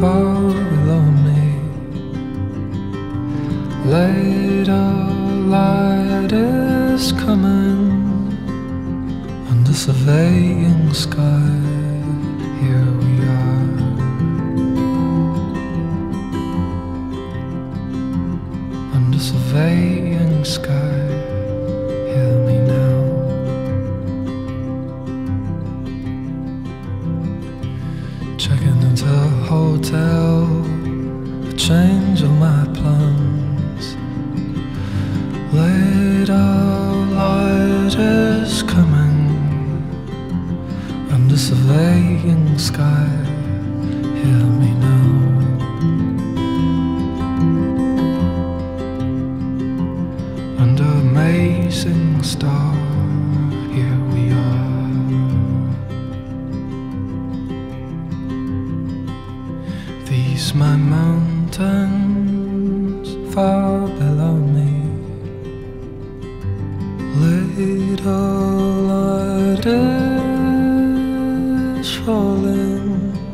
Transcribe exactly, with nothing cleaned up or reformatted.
far below me. Later light is coming under surveying sky. Here we are. Under surveying sky. Hear me now. Checking into a hotel, a change of my plans. Later light is coming under surveying sky. Hear me now. Under amazing star. Here we are. These my mountains far below me. Little light is falling